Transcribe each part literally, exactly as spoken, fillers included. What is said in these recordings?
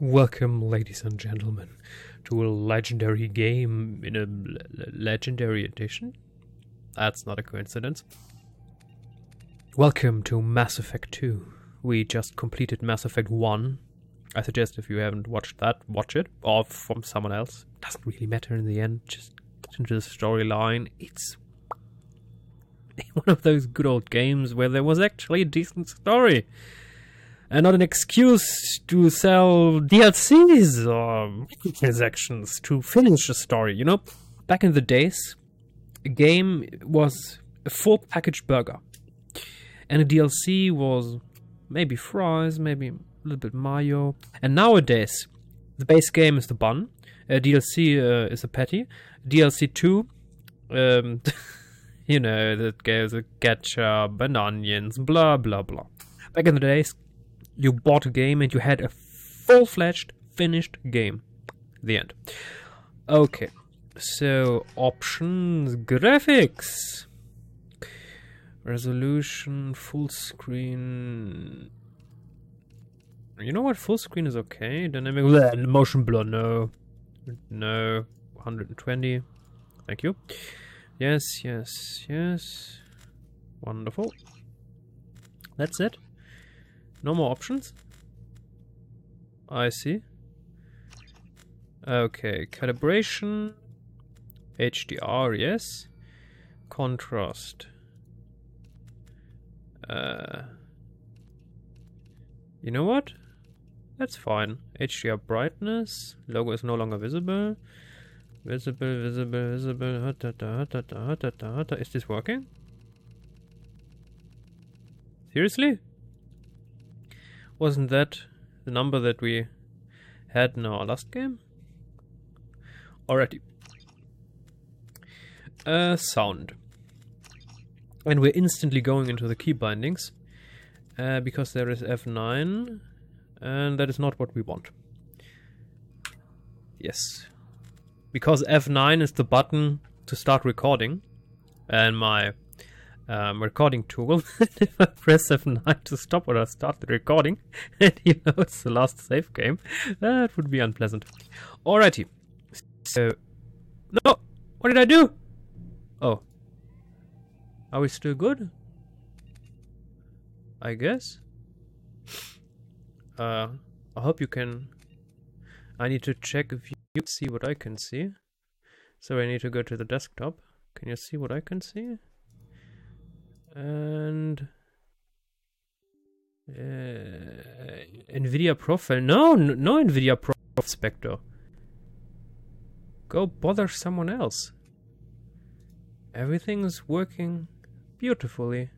Welcome, ladies and gentlemen, to a legendary game in a l- legendary edition. That's not a coincidence. Welcome to Mass Effect two. We just completed Mass Effect one. I suggest if you haven't watched that, watch it, or from someone else. Doesn't really matter in the end. Just get into the storyline. It's one of those good old games where there was actually a decent story. And not an excuse to sell D L Cs or transactions to finish a story, you know? Back in the days, a game was a full package burger. And a D L C was maybe fries, maybe a little bit mayo. And nowadays, the base game is the bun. A D L C uh, is a patty. D L C two, um, you know, that goes with ketchup and onions, blah, blah, blah. Back in the days, you bought a game and you had a full-fledged, finished game. The end. Okay. So, options, graphics. Resolution, full screen. You know what? Full screen is okay. Dynamic blah, motion blur, no. No. one twenty. Thank you. Yes, yes, yes. Wonderful. That's it. No more options? I see. Okay, calibration. H D R, yes. Contrast. Uh, you know what? That's fine. H D R brightness. Logo is no longer visible. Visible, visible, visible. Hot, hot, hot, hot, hot, hot, hot. Is this working? Seriously? Wasn't that the number that we had in our last game? Alrighty. Uh, sound. And we're instantly going into the key bindings uh, because there is F nine and that is not what we want. Yes. Because F nine is the button to start recording and my Um, recording tool. If I press F nine to stop or I start the recording, and you know it's the last save game, that would be unpleasant. Alrighty. So, no! What did I do? Oh. Are we still good? I guess. Uh, I hope you can. I need to check if you can see what I can see. So I need to go to the desktop. Can you see what I can see? And uh, Nvidia profile. No, no Nvidia profile, Spectre. Go bother someone else. Everything's working beautifully.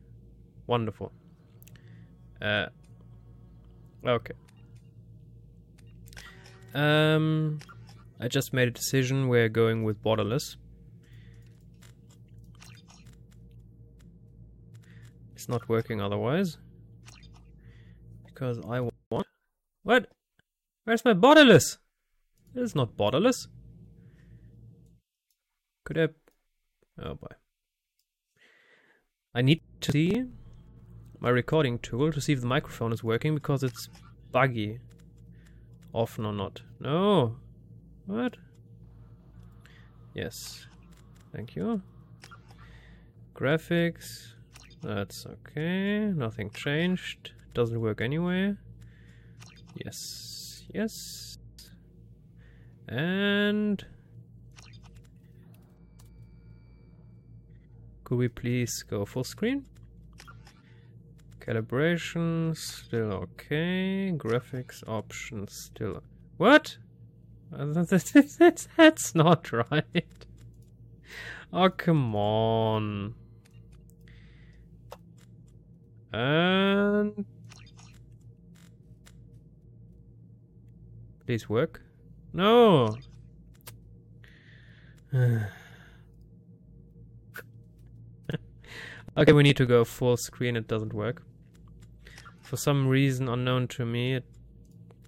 Wonderful. Uh, okay. Um, I just made a decision. We're going with borderless. Not working otherwise because I want what? Where's my borderless? This is not borderless. Could I? Oh boy! I need to see my recording tool to see if the microphone is working because it's buggy. Often or not? No. What? Yes. Thank you. Graphics. That's okay, nothing changed, doesn't work anyway. Yes, yes. And could we please go full screen? Calibration, still okay. Graphics options, still. What? That's not right. Oh, come on. And please work. No. Okay, we need to go full screen. It doesn't work. For some reason unknown to me, it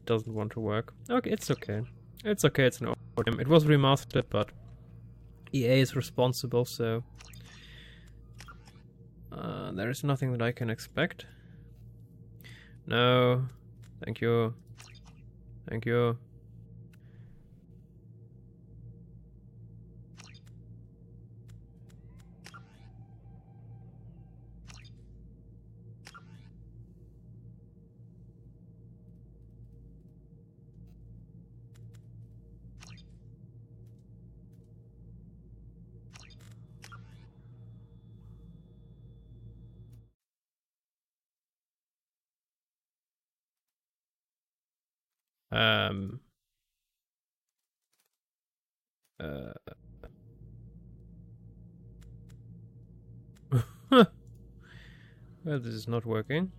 doesn't want to work. Okay, it's okay. It's okay. It's an O D M. It was remastered, but E A is responsible, so. Uh, there is nothing that I can expect. No. Thank you. Thank you. Um, uh, well, this is not working.